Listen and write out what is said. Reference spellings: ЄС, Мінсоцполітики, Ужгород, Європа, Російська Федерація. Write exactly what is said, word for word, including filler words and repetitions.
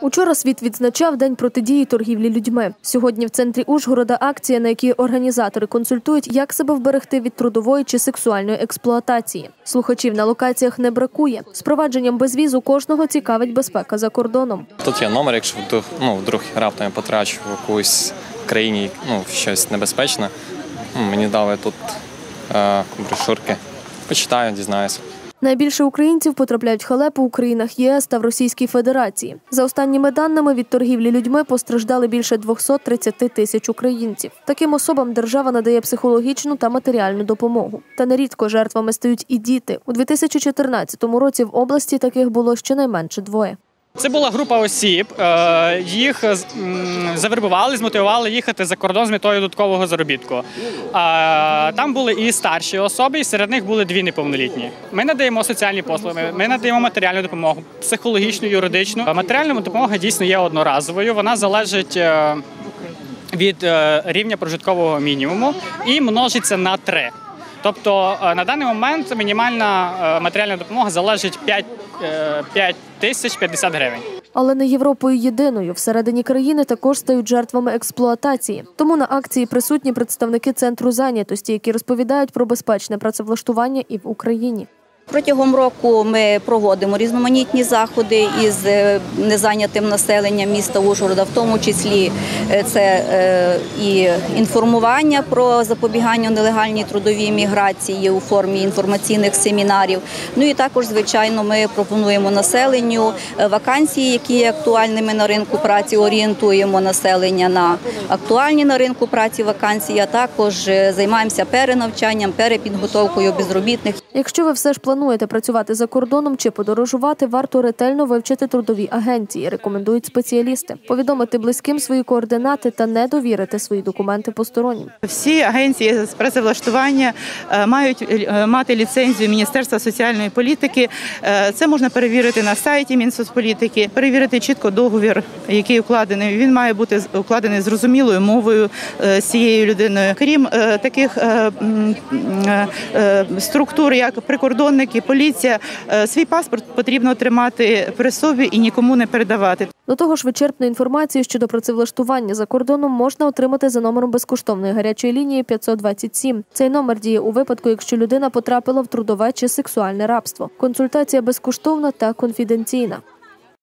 Учора світ відзначав День протидії торгівлі людьми. Сьогодні в центрі Ужгорода акція, на якій організатори консультують, як себе вберегти від трудової чи сексуальної експлуатації. Слухачів на локаціях не бракує. З провадженням безвізу кожного цікавить безпека за кордоном. Тут є номер, якщо вдруг, ну, вдруг раптом я потрачу в якусь країні, ну, щось небезпечне. Мені дали тут е, брошурки. Почитаю, дізнаюся. Найбільше українців потрапляють в халепу у країнах Є С та в Російській Федерації. За останніми даними, від торгівлі людьми постраждали більше двохсот тридцяти тисяч українців. Таким особам держава надає психологічну та матеріальну допомогу. Та нерідко жертвами стають і діти. У дві тисячі чотирнадцятому році в області таких було щонайменше двоє. Це була група осіб, їх завербували, змотивували їхати за кордон з метою додаткового заробітку. Там були і старші особи, і серед них були дві неповнолітні. Ми надаємо соціальні послуги, ми надаємо матеріальну допомогу, психологічну, юридичну. Матеріальна допомога дійсно є одноразовою, вона залежить від рівня прожиткового мінімуму і множиться на три. Тобто на даний момент мінімальна матеріальна допомога залежить п'ять тисяч п'ятдесят гривень. Але не Європою єдиною. Всередині країни також стають жертвами експлуатації. Тому на акції присутні представники Центру зайнятості, які розповідають про безпечне працевлаштування і в Україні. Протягом року ми проводимо різноманітні заходи із незайнятим населенням міста Ужгорода, в тому числі це і інформування про запобігання нелегальній трудовій міграції у формі інформаційних семінарів. Ну і також, звичайно, ми пропонуємо населенню вакансії, які є актуальними на ринку праці, орієнтуємо населення на актуальні на ринку праці вакансії, а також займаємося перенавчанням, перепідготовкою безробітних. Якщо ви все ж плануєте працювати за кордоном чи подорожувати, варто ретельно вивчити трудові агенції, рекомендують спеціалісти. Повідомити близьким свої координати та не довірити свої документи постороннім. Всі агенції з працевлаштування мають мати ліцензію Міністерства соціальної політики. Це можна перевірити на сайті Мінсоцполітики, перевірити чітко договір, який укладений. Він має бути укладений зрозумілою мовою з цією людиною. Крім таких структур, як прикордонні, поліція, свій паспорт потрібно тримати при собі і нікому не передавати. До того ж, вичерпну інформацію щодо працевлаштування за кордоном можна отримати за номером безкоштовної гарячої лінії п'ятсот двадцять сім. Цей номер діє у випадку, якщо людина потрапила в трудове чи сексуальне рабство. Консультація безкоштовна та конфіденційна.